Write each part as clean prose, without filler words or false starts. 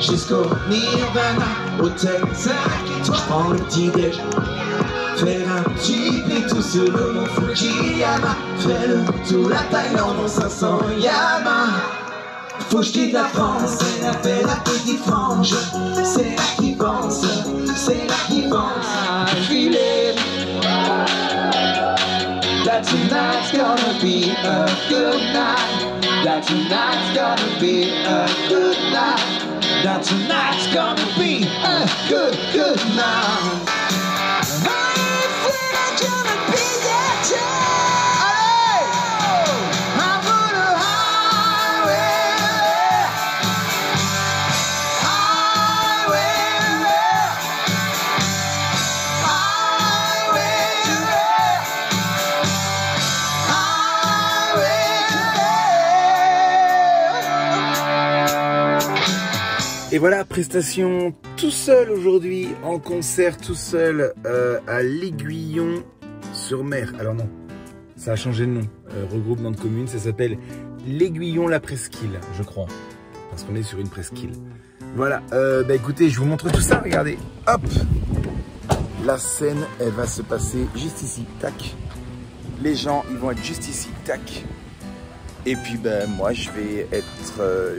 Jusqu'au Nirvana, hôtel 5 étoiles, prends le petit-déj, faire un petit pitou sur le mont Fouji Yama, fais le tout la Thaïlande en 500 Yama. Faut que je quitte la France, elle a fait la petite frange, c'est là qui pense, c'est là qui pense à filer. That tonight's gonna be a good night, that tonight's gonna be a good night, that tonight's gonna be a good, good night. If we're gonna be that time, allez, I'm on the highway. Et voilà, prestation tout seul aujourd'hui, en concert tout seul à l'Aiguillon-sur-Mer. Alors non, ça a changé de nom, regroupement de communes, ça s'appelle l'Aiguillon-la-presqu'île, je crois, parce qu'on est sur une presqu'île. Voilà, bah écoutez, je vous montre tout ça, regardez, hop, la scène, elle va se passer juste ici, tac. Les gens, ils vont être juste ici, tac. Et puis ben moi je vais être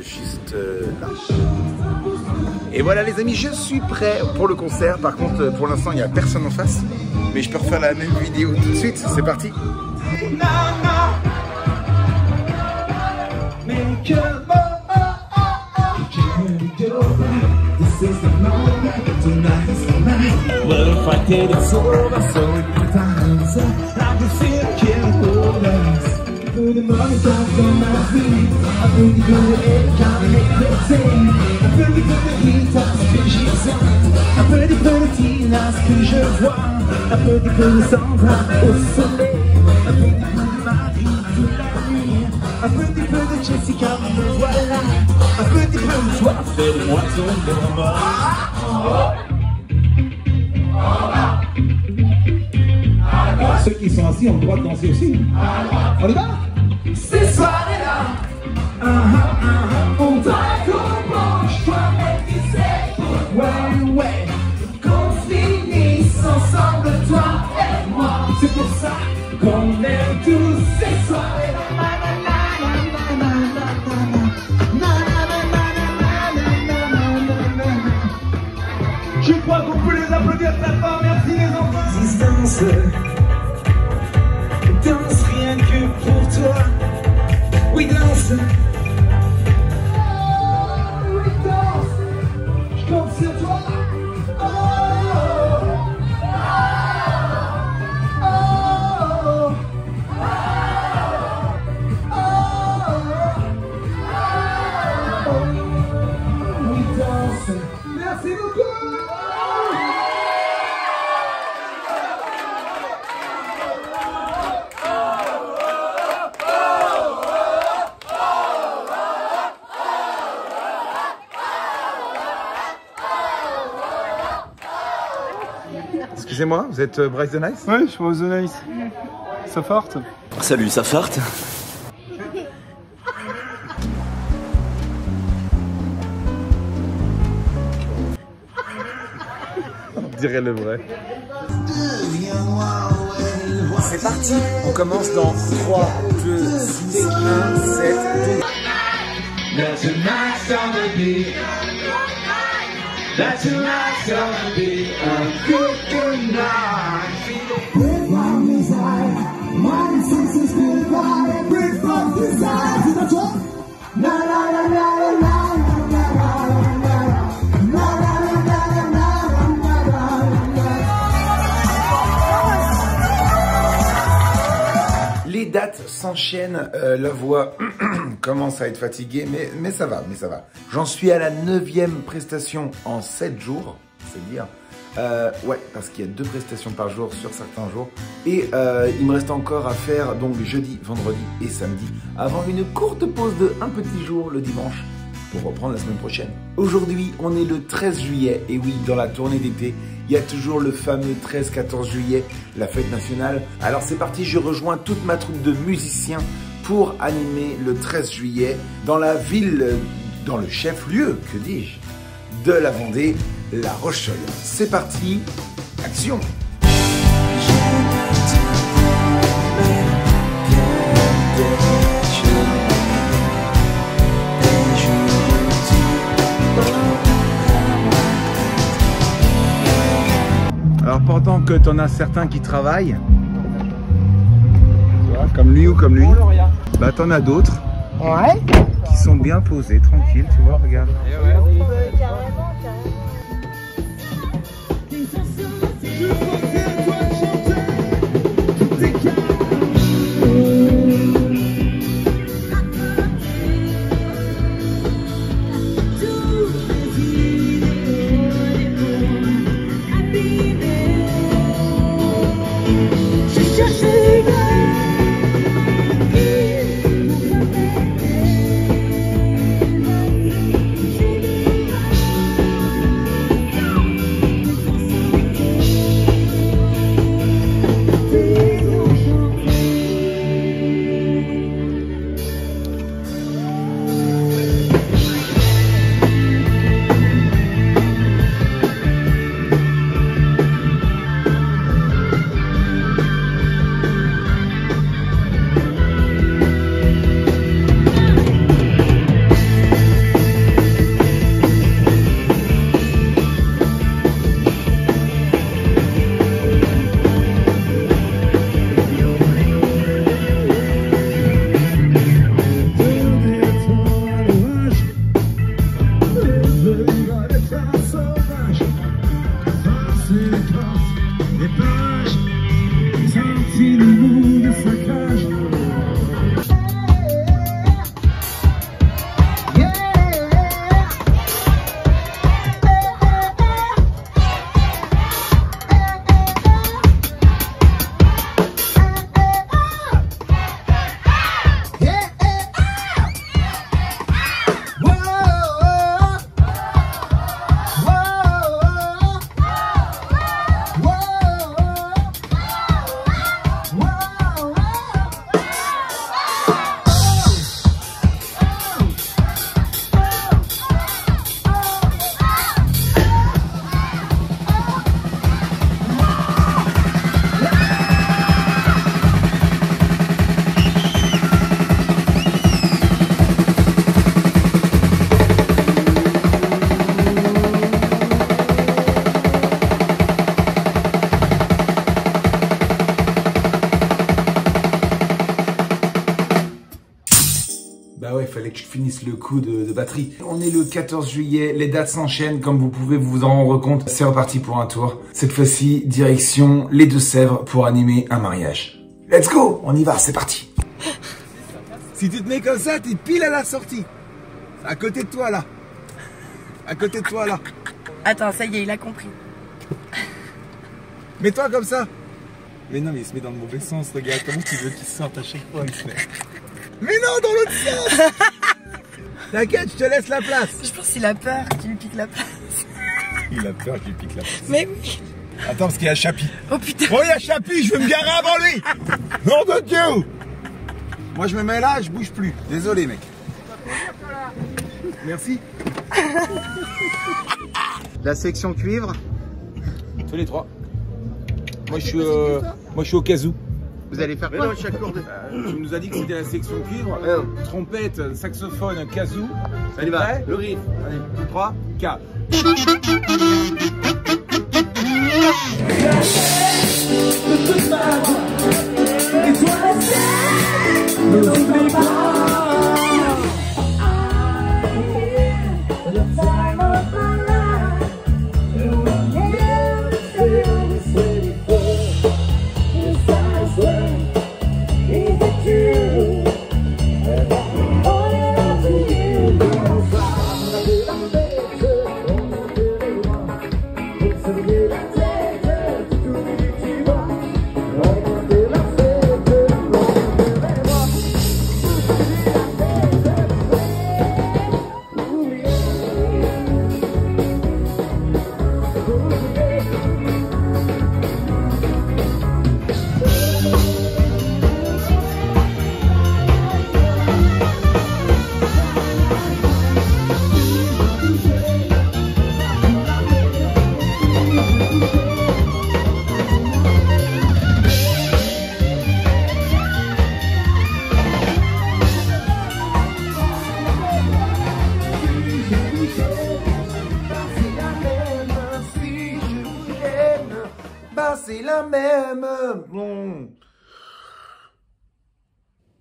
juste là. Et voilà les amis, je suis prêt pour le concert. Par contre pour l'instant il n'y a personne en face. Mais je peux refaire la même vidéo tout de suite, c'est parti. The money comes on my feet. I feel the good and can't make them sing. I feel the good and heat, I feel the good and heat, I feel the good and heat, I ce que je vois, un peu des gueules sans voix au soleil, un peu des gueules de Marie toute la nuit, un peu des gueules de Jessica, me voilà, un peu des gueules de soif, fais-moi tomber en bas. Ceux qui sont assis ont le droit de danser aussi. On y va? Ces soirées-là, on t'accompagne, toi mec qui sais pourquoi. Ouais, qu'on finisse ensemble, toi et moi. C'est pour ça qu'on aime tous ces soirées-là. Je crois qu'on peut les applaudir de la part. Merci les enfants. Distance. Danse rien que pour toi, oui danse, oh, oui danse, je compte sur toi, oh, oh, oh, oh, oh, oui danse, merci beaucoup. Excusez-moi, vous êtes Bryce the Nice? Oui, je suis Bryce the Nice. Ça farte? Salut, ça farte. On dirait le vrai. C'est parti. On commence dans 3, 2, 1, 7, 2. That's a nice time to be. That's a nice time to be. A good, good night. With one desire, my sense is goodbye. With one desire, c'est pas toi? Na na na na na na. Les dates s'enchaînent, la voix commence à être fatiguée, mais ça va, J'en suis à la 9e prestation en 7 jours, c'est dire. Ouais, parce qu'il y a 2 prestations par jour sur certains jours. Et il me reste encore à faire donc jeudi, vendredi et samedi, avant une courte pause de un petit jour le dimanche, pour reprendre la semaine prochaine. Aujourd'hui, on est le 13 juillet, et oui, dans la tournée d'été, il y a toujours le fameux 13-14 juillet, la fête nationale. Alors c'est parti, je rejoins toute ma troupe de musiciens pour animer le 13 juillet dans la ville, dans le chef-lieu, que dis-je, de la Vendée, La Rochelle. C'est parti, action! Alors pendant que t'en as certains qui travaillent, tu vois, comme lui ou comme lui, bah t'en as d'autres ouais, qui sont bien posés, tranquilles, tu vois, regarde. Et ouais, fallait que je finisse le coup de batterie. On est le 14 juillet, les dates s'enchaînent, comme vous pouvez vous en rendre compte. C'est reparti pour un tour. Cette fois-ci, direction les Deux Sèvres pour animer un mariage. Let's go, on y va, c'est parti. Si tu te mets comme ça, t'es pile à la sortie. À côté de toi, là. À côté de toi, là. Attends, ça y est, il a compris. Mets-toi comme ça. Mais non, mais il se met dans le mauvais sens, regarde. Comment tu veux qu'il sorte à chaque fois, mais non, dans l'autre sens. T'inquiète, je te laisse la place. Je pense qu'il a peur qu'il lui pique la place. Il a peur qu'il lui pique la place. Mais oui. Attends, parce qu'il a Chapi. Oh putain. Oh, il a Chapi, je veux me garer avant lui. Nom de Dieu. Moi, je me mets là, je bouge plus. Désolé, mec. Merci. La section cuivre. Tous les trois. Moi je suis au casou. Vous allez faire quoi? Tu nous as dit que c'était la section cuivre, trompette, saxophone, casou. Allez, va. Le riff. Allez, 3, 4.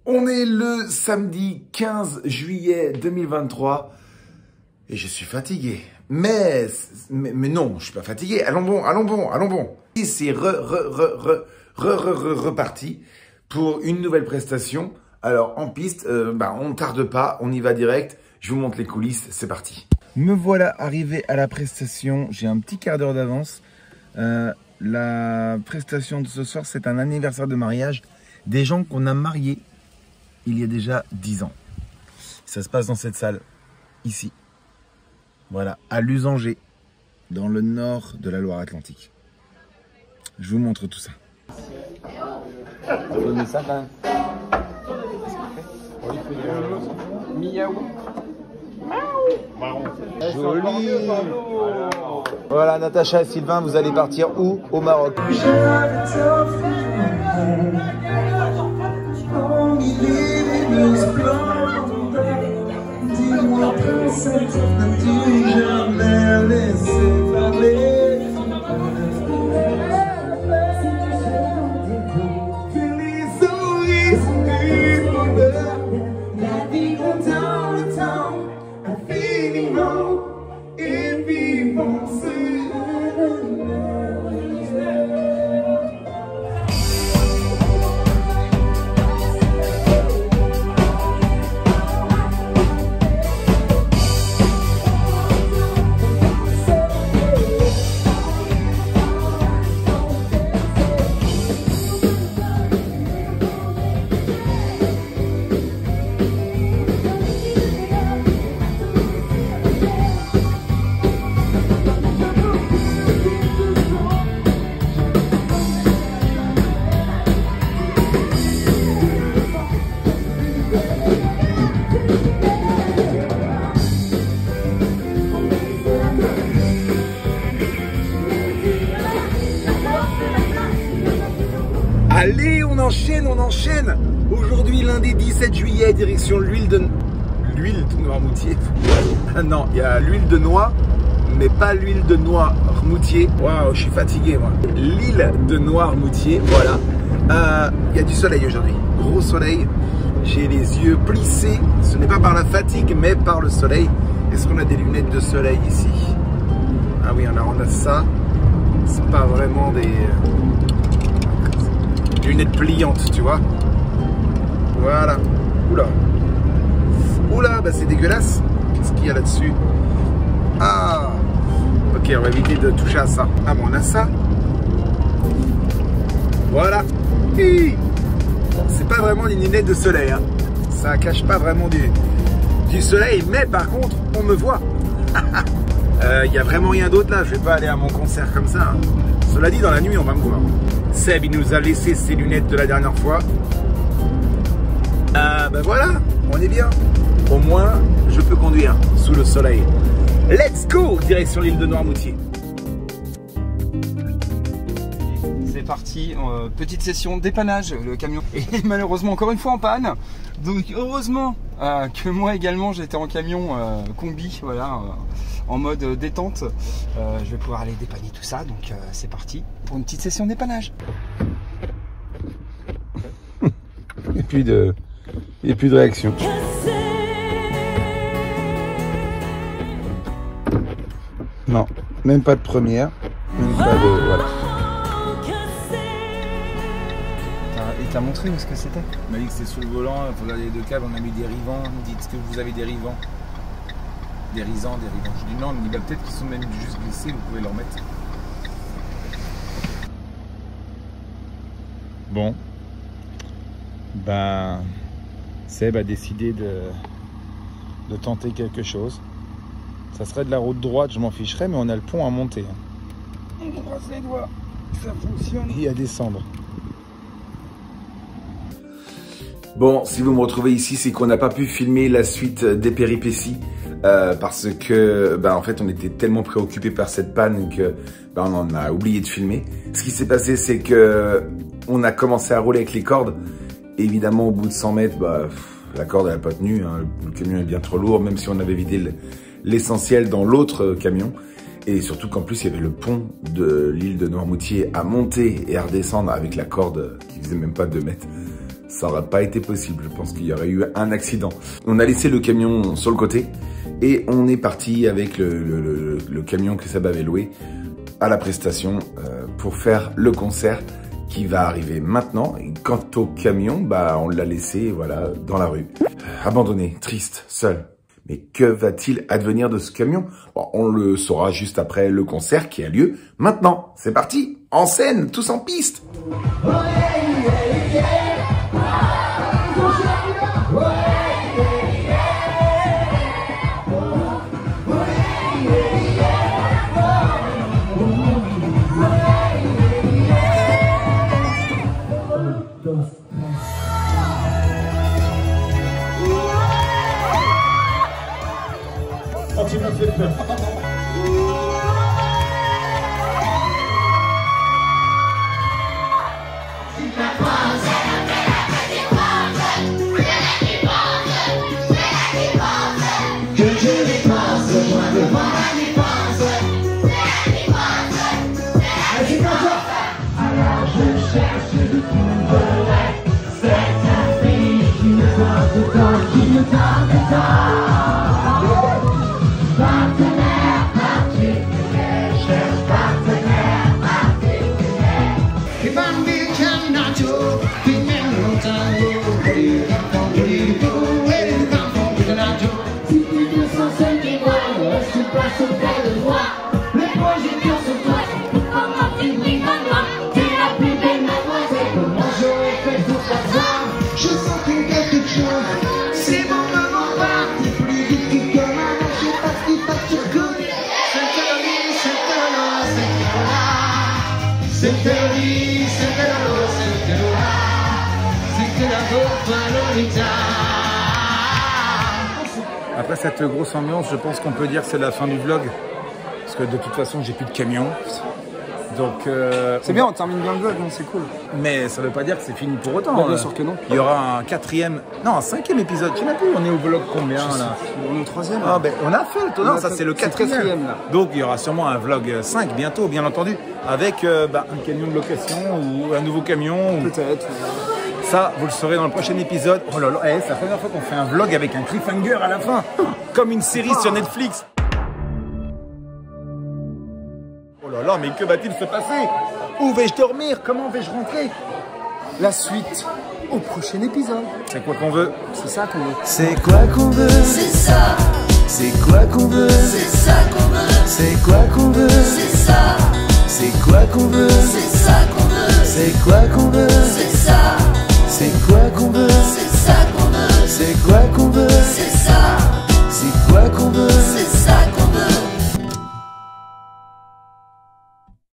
On est le samedi 15 juillet 2023 et je suis fatigué. Mais non, je suis pas fatigué. Allons bon, allons bon, allons bon. Et c'est reparti pour une nouvelle prestation. Alors en piste, on tarde pas, on y va direct. Je vous montre les coulisses, c'est parti. Me voilà arrivé à la prestation. J'ai un petit quart d'heure d'avance. La prestation de ce soir, c'est un anniversaire de mariage des gens qu'on a mariés il y a déjà 10 ans. Ça se passe dans cette salle, ici. Voilà, à Lusanger, dans le nord de la Loire-Atlantique. Je vous montre tout ça. Miaou. Joli. Voilà, Natacha et Sylvain, vous allez partir où? Au Maroc. Allez, on enchaîne, on enchaîne. Aujourd'hui, lundi 17 juillet, direction l'huile de Noirmoutier. Non, il y a l'huile de noix, mais pas l'huile de Noirmoutier. Waouh, je suis fatigué, moi. L'île de Noirmoutier, voilà. Il y a du soleil aujourd'hui, gros soleil. j'ai les yeux plissés, ce n'est pas par la fatigue mais par le soleil. Est-ce qu'on a des lunettes de soleil ici? Ah oui, on a ça, c'est pas vraiment des lunettes pliantes, tu vois. Voilà. Oula, oula, bah c'est dégueulasse. Qu'est-ce qu'il y a là-dessus? Ah, ok, on va éviter de toucher à ça. Ah bon, on a ça. Voilà. C'est pas vraiment des lunettes de soleil, hein. Ça cache pas vraiment du soleil, mais par contre, on me voit. Il n'y a vraiment rien d'autre là, je vais pas aller à mon concert comme ça, hein. Cela dit, dans la nuit, on va me voir. Seb, il nous a laissé ses lunettes de la dernière fois. Ben voilà, on est bien. Au moins, je peux conduire sous le soleil. Let's go, direction l'île de Noirmoutier. C'est parti, petite session dépannage, le camion est malheureusement encore une fois en panne. Donc heureusement que moi également j'étais en camion combi, voilà, en mode détente. Je vais pouvoir aller dépanner tout ça, donc c'est parti pour une petite session dépannage. Et puis de réaction. Non, même pas de première, même pas de... Voilà. T'as montré où ce que c'était? Il m'a dit que c'était sous le volant, il faut aller les deux câbles, on a mis des rivants. Il me dit, est-ce que vous avez des rivants? Des risants, des rivants. Je dis non, il me dit, bah, peut-être qu'ils sont même juste glissés, vous pouvez les remettre. Bon. Ben, Seb a décidé de tenter quelque chose. Ça serait de la route droite, je m'en ficherais, mais on a le pont à monter. On croise les doigts, ça fonctionne. Et à descendre. Bon, si vous me retrouvez ici, c'est qu'on n'a pas pu filmer la suite des péripéties parce que, bah, en fait, on était tellement préoccupés par cette panne que, bah, on en a oublié de filmer. Ce qui s'est passé, c'est que on a commencé à rouler avec les cordes. Évidemment, au bout de 100 mètres, bah, la corde n'a pas tenu, hein, le camion est bien trop lourd, même si on avait vidé l'essentiel dans l'autre camion. Et surtout qu'en plus, il y avait le pont de l'île de Noirmoutier à monter et à redescendre avec la corde qui faisait même pas 2 mètres. Ça n'aurait pas été possible, je pense qu'il y aurait eu un accident. On a laissé le camion sur le côté et on est parti avec le camion que Seb avait loué à la prestation pour faire le concert qui va arriver maintenant. Et quant au camion, bah, on l'a laissé, voilà, dans la rue, abandonné, triste, seul. Mais que va-t-il advenir de ce camion? Bon, on le saura juste après le concert qui a lieu maintenant. C'est parti, en scène, tous en piste. Après cette grosse ambiance, je pense qu'on peut dire que c'est la fin du vlog. Parce que de toute façon, j'ai plus de camion. Donc c'est bien, on termine bien le vlog, c'est cool. Mais ça veut pas dire que c'est fini pour autant. Bien sûr que non. Il y aura un cinquième épisode. Je sais plus, on est au vlog combien là? On est au troisième. Ah, ben, on a fait le tournant, ça c'est le quatrième. Donc il y aura sûrement un vlog 5 bientôt, bien entendu. Avec un camion de location ou un nouveau camion. Peut-être. Ça, vous le saurez dans le prochain épisode. Oh là là, hey, c'est la première fois qu'on fait un vlog avec un cliffhanger à la fin, comme une série sur Netflix. Oh là là, mais que va-t-il se passer? Où vais-je dormir? Comment vais-je rentrer? La suite au prochain épisode. C'est quoi qu'on veut? C'est ça qu'on veut. C'est quoi qu'on veut? C'est ça. C'est quoi qu'on veut? C'est ça qu'on veut. C'est quoi qu'on veut? C'est ça. C'est quoi qu'on veut?